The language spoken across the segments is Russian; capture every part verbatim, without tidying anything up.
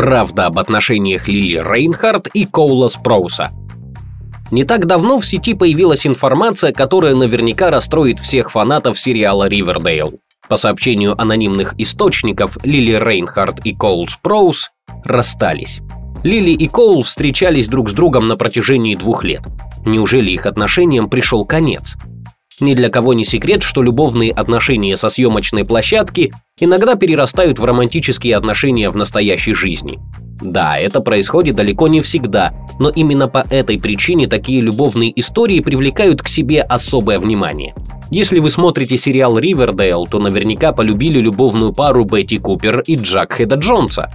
правда об отношениях Лили Рейнхарт и Коула Спроуса. Не так давно в сети появилась информация, которая наверняка расстроит всех фанатов сериала «Ривердейл». По сообщению анонимных источников, Лили Рейнхарт и Коул Спроус расстались. Лили и Коул встречались друг с другом на протяжении двух лет. Неужели их отношениям пришел конец? Ни для кого не секрет, что любовные отношения со съемочной площадки иногда перерастают в романтические отношения в настоящей жизни. Да, это происходит далеко не всегда, но именно по этой причине такие любовные истории привлекают к себе особое внимание. Если вы смотрите сериал «Ривердейл», то наверняка полюбили любовную пару Бетти Купер и Джагхеда Джонса.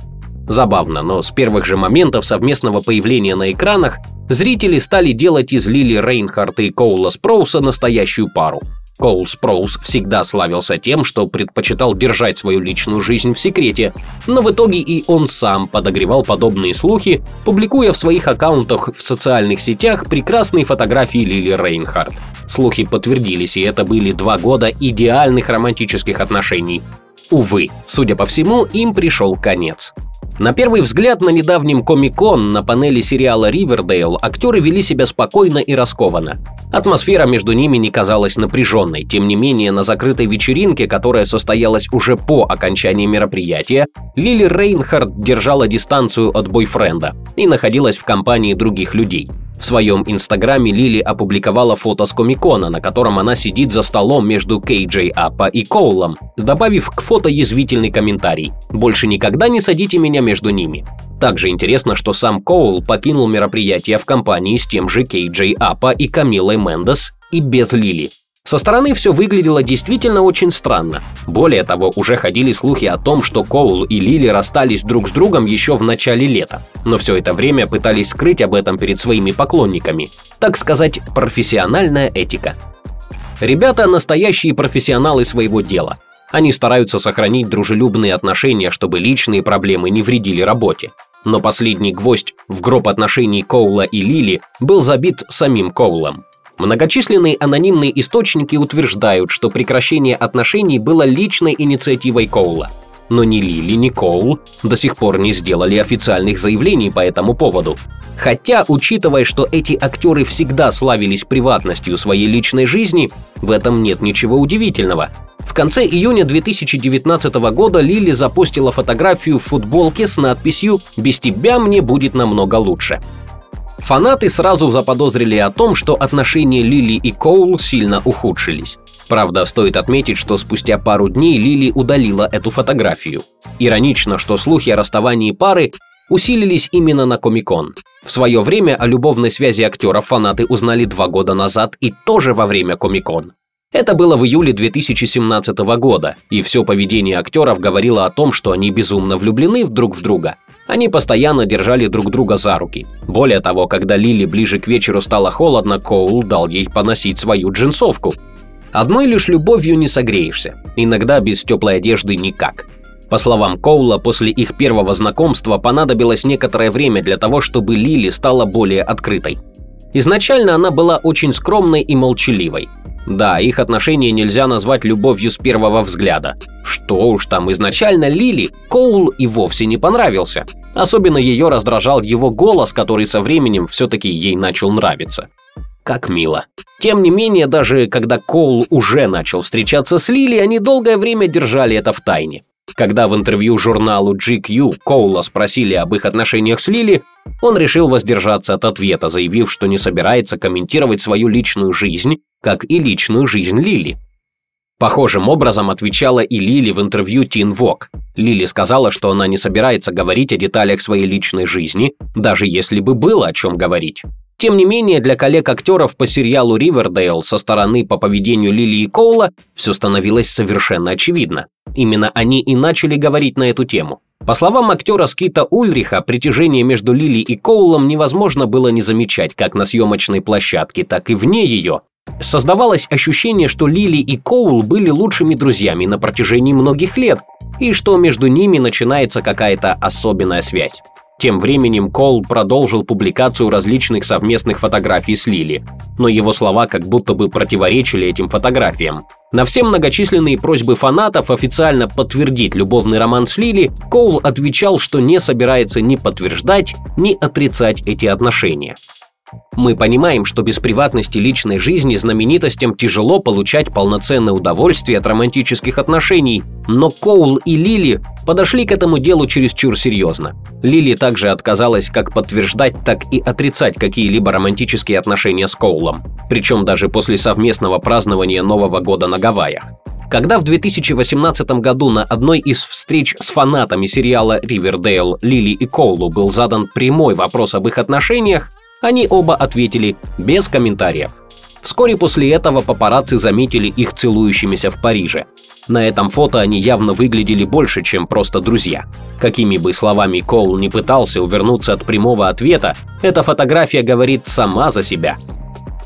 Забавно, но с первых же моментов совместного появления на экранах зрители стали делать из Лили Рейнхарта и Коула Спроуса настоящую пару. Коул Спроус всегда славился тем, что предпочитал держать свою личную жизнь в секрете, но в итоге и он сам подогревал подобные слухи, публикуя в своих аккаунтах в социальных сетях прекрасные фотографии Лили Рейнхарт. Слухи подтвердились, и это были два года идеальных романтических отношений. Увы, судя по всему, им пришел конец. На первый взгляд, на недавнем Комик-кон на панели сериала «Ривердейл» актеры вели себя спокойно и раскованно. Атмосфера между ними не казалась напряженной, тем не менее на закрытой вечеринке, которая состоялась уже по окончании мероприятия, Лили Рейнхарт держала дистанцию от бойфренда и находилась в компании других людей. В своем инстаграме Лили опубликовала фото с Комик-кона, на котором она сидит за столом между Кей Джей Апа и Коулом, добавив к фото язвительный комментарий: «Больше никогда не садите меня между ними». Также интересно, что сам Коул покинул мероприятие в компании с тем же Кей Джей Апа и Камилой Мендес и без Лили. Со стороны все выглядело действительно очень странно. Более того, уже ходили слухи о том, что Коул и Лили расстались друг с другом еще в начале лета, но все это время пытались скрыть об этом перед своими поклонниками. Так сказать, профессиональная этика. Ребята – настоящие профессионалы своего дела. Они стараются сохранить дружелюбные отношения, чтобы личные проблемы не вредили работе. Но последний гвоздь в гроб отношений Коула и Лили был забит самим Коулом. Многочисленные анонимные источники утверждают, что прекращение отношений было личной инициативой Коула. Но ни Лили, ни Коул до сих пор не сделали официальных заявлений по этому поводу. Хотя, учитывая, что эти актеры всегда славились приватностью своей личной жизни, в этом нет ничего удивительного. В конце июня две тысячи девятнадцатого года Лили запостила фотографию в футболке с надписью «Без тебя мне будет намного лучше». Фанаты сразу заподозрили о том, что отношения Лили и Коул сильно ухудшились. Правда, стоит отметить, что спустя пару дней Лили удалила эту фотографию. Иронично, что слухи о расставании пары усилились именно на Комик-кон. В свое время о любовной связи актеров фанаты узнали два года назад и тоже во время Комик-кон. Это было в июле две тысячи семнадцатого года, и все поведение актеров говорило о том, что они безумно влюблены друг в друга. Они постоянно держали друг друга за руки. Более того, когда Лили ближе к вечеру стало холодно, Коул дал ей поносить свою джинсовку. Одной лишь любовью не согреешься, иногда без теплой одежды никак. По словам Коула, после их первого знакомства понадобилось некоторое время для того, чтобы Лили стала более открытой. Изначально она была очень скромной и молчаливой. Да, их отношения нельзя назвать любовью с первого взгляда. Что уж там, изначально Лили Коул и вовсе не понравился. Особенно ее раздражал его голос, который со временем все-таки ей начал нравиться. Как мило. Тем не менее, даже когда Коул уже начал встречаться с Лили, они долгое время держали это в тайне. Когда в интервью журналу джи кью Коула спросили об их отношениях с Лили, он решил воздержаться от ответа, заявив, что не собирается комментировать свою личную жизнь, как и личную жизнь Лили. Похожим образом отвечала и Лили в интервью Teen Vogue. Лили сказала, что она не собирается говорить о деталях своей личной жизни, даже если бы было о чем говорить. Тем не менее, для коллег-актеров по сериалу «Ривердейл» со стороны по поведению Лили и Коула все становилось совершенно очевидно. Именно они и начали говорить на эту тему. По словам актера Скита Ульриха, притяжение между Лили и Коулом невозможно было не замечать как на съемочной площадке, так и вне ее. Создавалось ощущение, что Лили и Коул были лучшими друзьями на протяжении многих лет, и что между ними начинается какая-то особенная связь. Тем временем Коул продолжил публикацию различных совместных фотографий с Лили, но его слова как будто бы противоречили этим фотографиям. На все многочисленные просьбы фанатов официально подтвердить любовный роман с Лили Коул отвечал, что не собирается ни подтверждать, ни отрицать эти отношения. Мы понимаем, что без приватности личной жизни знаменитостям тяжело получать полноценное удовольствие от романтических отношений, но Коул и Лили подошли к этому делу чересчур серьезно. Лили также отказалась как подтверждать, так и отрицать какие-либо романтические отношения с Коулом, причем даже после совместного празднования Нового года на Гавайях. Когда в две тысячи восемнадцатом году на одной из встреч с фанатами сериала «Ривердейл» Лили и Коулу был задан прямой вопрос об их отношениях, они оба ответили без комментариев. Вскоре после этого папарацци заметили их целующимися в Париже. На этом фото они явно выглядели больше, чем просто друзья. Какими бы словами Коул не пытался увернуться от прямого ответа, эта фотография говорит сама за себя.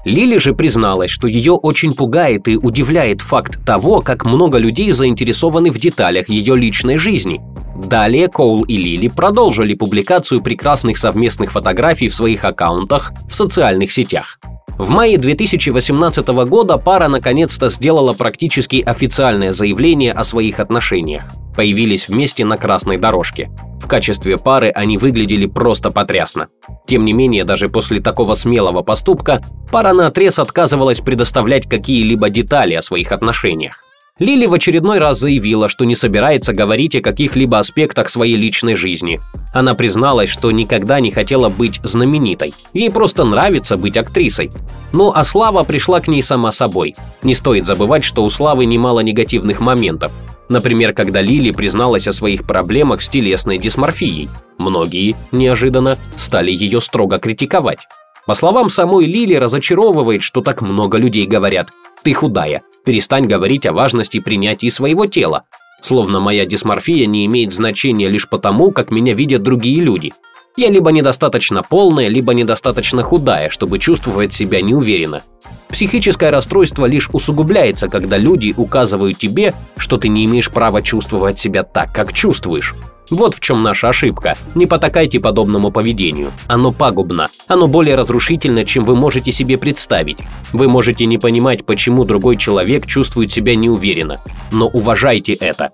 Лили же призналась, что ее очень пугает и удивляет факт того, как много людей заинтересованы в деталях ее личной жизни. Далее Коул и Лили продолжили публикацию прекрасных совместных фотографий в своих аккаунтах в социальных сетях. В мае две тысячи восемнадцатого года пара наконец-то сделала практически официальное заявление о своих отношениях. Появились вместе на красной дорожке. В качестве пары они выглядели просто потрясно. Тем не менее, даже после такого смелого поступка пара наотрез отказывалась предоставлять какие-либо детали о своих отношениях. Лили в очередной раз заявила, что не собирается говорить о каких-либо аспектах своей личной жизни. Она призналась, что никогда не хотела быть знаменитой, ей просто нравится быть актрисой. Ну а слава пришла к ней сама собой. Не стоит забывать, что у Славы немало негативных моментов. Например, когда Лили призналась о своих проблемах с телесной дисморфией, многие, неожиданно, стали ее строго критиковать. По словам самой Лили, разочаровывает, что так много людей говорят: «Ты худая. Перестань говорить о важности принятия своего тела. Словно моя дисморфия не имеет значения лишь потому, как меня видят другие люди. Я либо недостаточно полная, либо недостаточно худая, чтобы чувствовать себя неуверенно». Психическое расстройство лишь усугубляется, когда люди указывают тебе, что ты не имеешь права чувствовать себя так, как чувствуешь. Вот в чем наша ошибка. Не потакайте подобному поведению. Оно пагубно. Оно более разрушительно, чем вы можете себе представить. Вы можете не понимать, почему другой человек чувствует себя неуверенно, но уважайте это.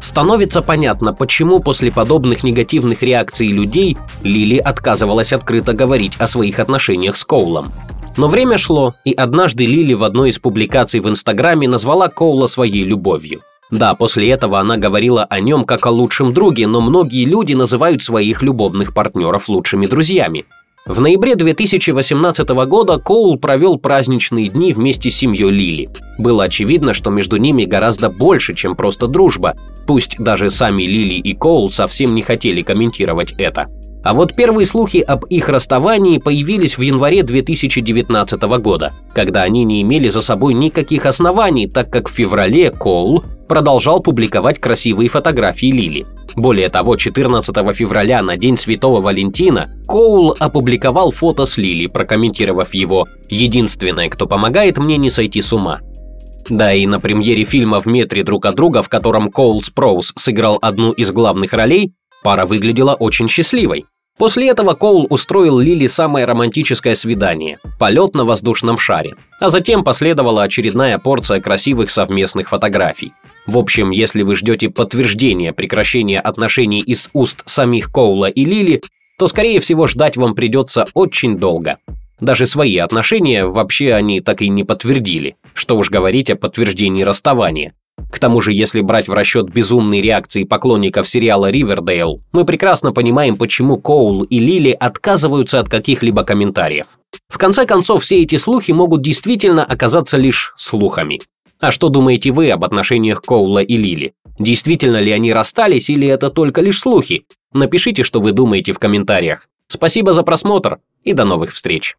Становится понятно, почему после подобных негативных реакций людей Лили отказывалась открыто говорить о своих отношениях с Коулом. Но время шло, и однажды Лили в одной из публикаций в Инстаграме назвала Коула своей любовью. Да, после этого она говорила о нем как о лучшем друге, но многие люди называют своих любовных партнеров лучшими друзьями. В ноябре две тысячи восемнадцатого года Коул провел праздничные дни вместе с семьей Лили. Было очевидно, что между ними гораздо больше, чем просто дружба, пусть даже сами Лили и Коул совсем не хотели комментировать это. А вот первые слухи об их расставании появились в январе две тысячи девятнадцатого года, когда они не имели за собой никаких оснований, так как в феврале Коул продолжал публиковать красивые фотографии Лили. Более того, четырнадцатого февраля, на День Святого Валентина, Коул опубликовал фото с Лили, прокомментировав его: «Единственное, кто помогает мне не сойти с ума». Да и на премьере фильма «В метре друг от друга», в котором Коул Спроус сыграл одну из главных ролей, пара выглядела очень счастливой. После этого Коул устроил Лили самое романтическое свидание – полет на воздушном шаре, а затем последовала очередная порция красивых совместных фотографий. В общем, если вы ждете подтверждения прекращения отношений из уст самих Коула и Лили, то, скорее всего, ждать вам придется очень долго. Даже свои отношения вообще они так и не подтвердили, что уж говорить о подтверждении расставания. К тому же, если брать в расчет безумные реакции поклонников сериала «Ривердейл», мы прекрасно понимаем, почему Коул и Лили отказываются от каких-либо комментариев. В конце концов, все эти слухи могут действительно оказаться лишь слухами. А что думаете вы об отношениях Коула и Лили? Действительно ли они расстались, или это только лишь слухи? Напишите, что вы думаете, в комментариях. Спасибо за просмотр и до новых встреч!